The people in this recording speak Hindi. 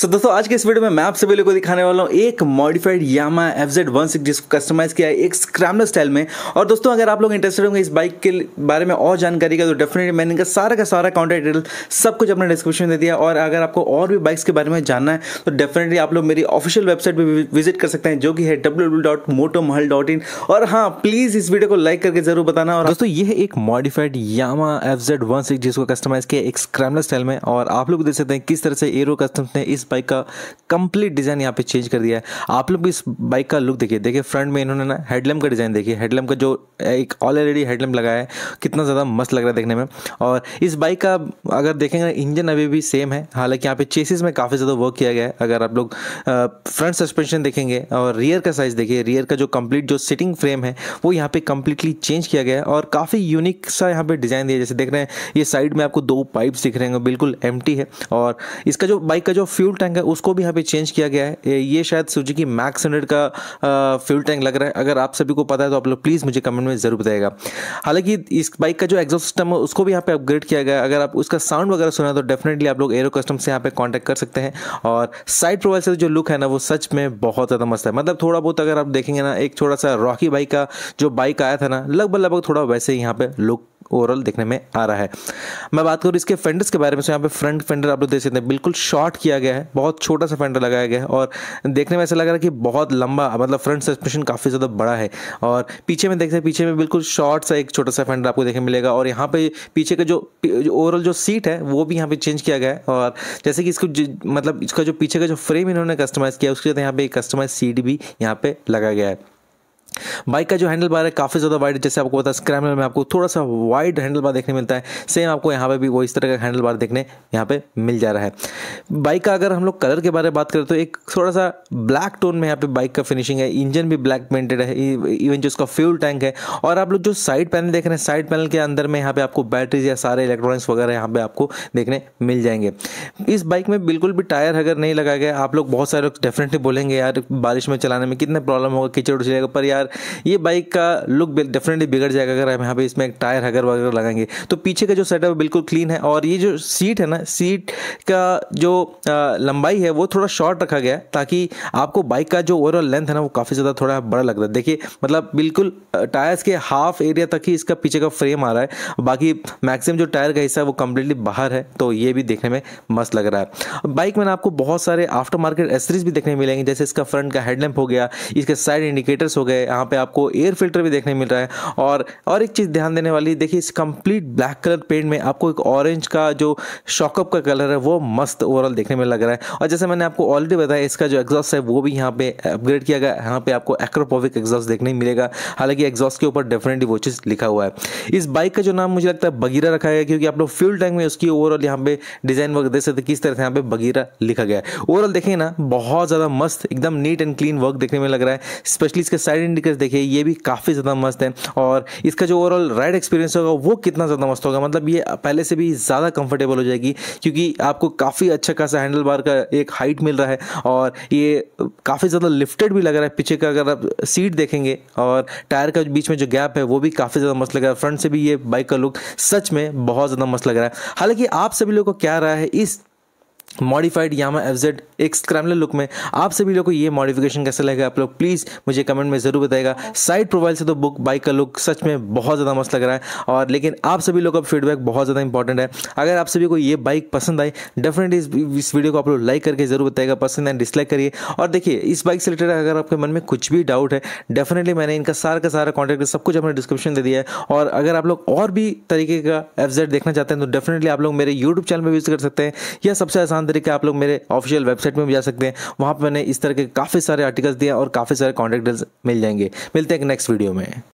So, दोस्तों आज के इस वीडियो में मैं आप सभी लोगों को दिखाने वाला हूँ एक मॉडिफाइड यामाहा FZ 160 जिसको कस्टमाइज किया है एक स्क्रैम्बलर स्टाइल में। और दोस्तों अगर आप लोग इंटरेस्टेड होंगे इस बाइक के बारे में और जानकारी का तो डेफिनेटली मैंने इनका सारा का सारा कॉन्टैक्ट डिटेल सब कुछ अपने डिस्क्रिप्शन में दे दिया। और अगर आपको और भी बाइक्स के बारे में जानना है तो डेफिनेटली आप लोग मेरी ऑफिशियल वेबसाइट पर विजिट कर सकते हैं जो कि है www.motomahal.in। और हाँ, प्लीज़ इस वीडियो को लाइक करके जरूर बताना। और दोस्तों ये है एक मॉडिफाइड यामाहा FZ 160 जिसको कस्टमाइज किया एक स्क्रैम्बलर स्टाइल में। और आप लोग देख सकते हैं किस तरह से एरो कस्टम्स ने इस बाइक का कंप्लीट डिजाइन यहाँ पे चेंज कर दिया है। आप लोग भी इस बाइक का लुक देखिए। देखिए फ्रंट में इन्होंने ना हेडलैम्प का डिजाइन देखिए, हेडलैम्प का जो एक ऑलरेडी हेडलैम्प लगाया है कितना ज़्यादा मस्त लग रहा है देखने में। और इस बाइक का अगर देखेंगे इंजन अभी भी सेम है, हालांकि यहाँ पे चेसिस में काफ़ी ज़्यादा वर्क किया गया है। अगर आप लोग फ्रंट सस्पेंशन देखेंगे और रियर का साइज़ देखिए, रियर का जो कंप्लीट जो सिटिंग फ्रेम है वो यहाँ पर कंप्लीटली चेंज किया गया है और काफ़ी यूनिक सा यहाँ पर डिज़ाइन दिया। जैसे देख रहे हैं ये साइड में आपको दो पाइप्स दिख रहे हैं बिल्कुल एम्प्टी है। और इसका जो बाइक का जो फ्यूल टैंक है उसको भी यहाँ पे चेंज किया गया है। ये शायद सुजुकी मैक्स 100 का फ्यूल टैंक लग रहा है। अगर आप सभी को पता है तो आप लोग प्लीज़ मुझे कमेंट में ज़रूर बताएगा। हालांकि इस बाइक का जो एग्जॉस्ट सिस्टम है उसको भी यहाँ पे अपग्रेड किया गया है। अगर आप उसका साउंड वगैरह सुना तो डेफिनेटली आप लोग एरो कस्टम से यहाँ पे कॉन्टैक्ट कर सकते हैं। और साइड प्रोवाइल से जो लुक है ना वो सच में बहुत ज़्यादा मस्त है। मतलब थोड़ा बहुत अगर आप देखेंगे ना एक थोड़ा सा रॉकी बाइक का जो बाइक आया था ना लगभग थोड़ा वैसे ही यहाँ पे लुक ओवरऑल देखने में आ रहा है। मैं बात करूँ इसके फेंडर्स के बारे में तो यहाँ पे फ्रंट फेंडर आप लोग देख सकते हैं बिल्कुल शॉर्ट किया गया है, बहुत छोटा सा फेंडर लगाया गया है और देखने में ऐसा लग रहा है कि बहुत लंबा, मतलब फ्रंट सस्पेंशन काफ़ी ज़्यादा बड़ा है। और पीछे में देखते हैं, पीछे में बिल्कुल शॉर्ट सा एक छोटा सा फेंडर आपको देखने मिलेगा। और यहाँ पे पीछे का जो ओवरऑल जो सीट है वो भी यहाँ पर चेंज किया गया है। और जैसे कि इसको मतलब इसका जो पीछे का जो फ्रेम इन्होंने कस्टमाइज़ किया उसके साथ यहाँ पर एक कस्टमाइज सीट भी यहाँ पर लगा गया है। बाइक का जो हैंडल बार है काफ़ी ज़्यादा वाइड, जैसे आपको पता है स्क्रैम्बलर में आपको थोड़ा सा वाइड हैंडल बार देखने मिलता है। सेम आपको यहाँ पे भी वो इस तरह का हैंडल बार देखने यहाँ पे मिल जा रहा है। बाइक का अगर हम लोग कलर के बारे में बात करें तो एक थोड़ा सा ब्लैक टोन में यहाँ पे बाइक का फिनिशिंग है। इंजन भी ब्लैक पेंटेड है, इवन जो उसका फ्यूल टैंक है। और आप लोग जो साइड पैनल देख रहे हैं साइड पैनल के अंदर में यहाँ पे आपको बैटरीज या सारे इलेक्ट्रॉनिक्स वगैरह यहाँ पे आपको देखने मिल जाएंगे। इस बाइक में बिल्कुल भी टायर अगर नहीं लगाया गया, आप लोग बहुत सारे लोग डेफिनेटली बोलेंगे यार बारिश में चलाने में कितने प्रॉब्लम होगा, कीचड़ उछलेगा, पर यार ये बाइक का लुक डेफिनेटली बिगड़ जाएगा अगर हम यहाँ पे इसमें एक टायर हगर वगैरह लगाएंगे। तो पीछे का जो सेटअप बिल्कुल क्लीन है। और ये जो सीट है ना, सीट का जो लंबाई है वो थोड़ा शॉर्ट रखा गया है ताकि आपको बाइक का जो ओवरऑल लेंथ है ना वो काफ़ी ज़्यादा थोड़ा बड़ा लग रहा है। देखिए मतलब बिल्कुल टायर्स के हाफ एरिया तक ही इसका पीछे का फ्रेम आ रहा है, बाकी मैक्सिमम जो टायर का हिस्सा है वो कम्प्लीटली बाहर है। तो ये भी देखने में मस्त लग रहा है। बाइक में आपको बहुत सारे आफ्टर मार्केट एक्सेसरीज भी देखने मिलेंगे, जैसे इसका फ्रंट का हेडलैम्प हो गया, इसके साइड इंडिकेटर्स हो गए, यहाँ पे आपको एयर फिल्टर भी देखने मिल रहा है। और एक चीज़ ध्यान देने वाली, देखिए इस कंप्लीट ब्लैक कलर पेंट में आपको एक ऑरेंज का जो शॉकअप का कलर है वो मस्त ओवरऑल देखने में लग रहा है। और जैसे मैंने आपको ऑलरेडी बताया इसका जो एग्जॉस्ट है वो भी यहाँ पे अपग्रेड किया गया है। यहाँ पे आपको एक्रोपोविक एग्जॉस्ट देखने मिलेगा, हालांकि एग्जॉस्ट के ऊपर डेफिनेटली वो चीज़ लिखा हुआ है। इस बाइक का जो नाम मुझे लगता है बगीरा रखा है, क्योंकि आप लोग फ्यूल टैंक में उसकी ओवरऑल यहाँ पे डिजाइन वगैरह देख सकते किस तरह से यहाँ पे बगीरा लिखा गया है। ओवरऑल देखें ना बहुत ज़्यादा मस्त एकदम नीट एंड क्लीन वर्क देखने में लग रहा है। स्पेशली इसके साइड इंडिकेटर्स देखिए ये भी काफ़ी ज़्यादा मस्त है। और इसका जो ओवरऑल राइड एक्सपीरियंस होगा वो कितना ज़्यादा मस्त होगा, मतलब ये पहले से भी ज़्यादा कंफर्टेबल हो जाएगी क्योंकि आपको काफ़ी अच्छा खासा हैंडल बार का एक हाइट मिल रहा है। और ये काफ़ी ज़्यादा लिफ्टेड भी लग रहा है। पीछे का अगर आप सीट देखेंगे और टायर का बीच में जो गैप है वो भी काफ़ी ज़्यादा मस्त लग रहा है। फ्रंट से भी ये बाइक का लुक सच में बहुत ज़्यादा मस्त लग रहा है। हालांकि आप सभी लोगों को क्या रहा है इस मॉडिफाइड यामाहा FZ एक स्क्रैम्बलर लुक में, आप सभी लोगों को ये मॉडिफिकेशन कैसा लगेगा आप लोग प्लीज़ मुझे कमेंट में ज़रूर बताएगा। साइड प्रोफाइल से तो बुक बाइक का लुक सच में बहुत ज़्यादा मस्त लग रहा है। और लेकिन आप सभी लोगों का फीडबैक बहुत ज़्यादा इंपॉर्टेंट है। अगर आप सभी को ये बाइक पसंद आई डेफिनेटली इस वीडियो को आप लोग लाइक करके ज़रूर बताएगा, पसंद है डिसलाइक करिए। और देखिए इस बाइक से रिलेटेड अगर आपके मन में कुछ भी डाउट है डेफिनेटली मैंने इनका सारा का सारा कॉन्टैक्ट सब कुछ अपने डिस्क्रिप्शन दे दिया है। और अगर आप लोग और भी तरीके का FZ देखना चाहते हैं तो डेफिनेटली आप लोग मेरे यूट्यूब चैनल पर विजिट कर सकते हैं, या सबसे आसान तरीके आप लोग मेरे ऑफिशियल वेबसाइट में भी जा सकते हैं। वहाँ पर मैंने इस तरह के काफ़ी सारे आर्टिकल्स दिए और काफ़ी सारे कॉन्टैक्ट डिटेल्स मिल जाएंगे। मिलते हैं नेक्स्ट वीडियो में।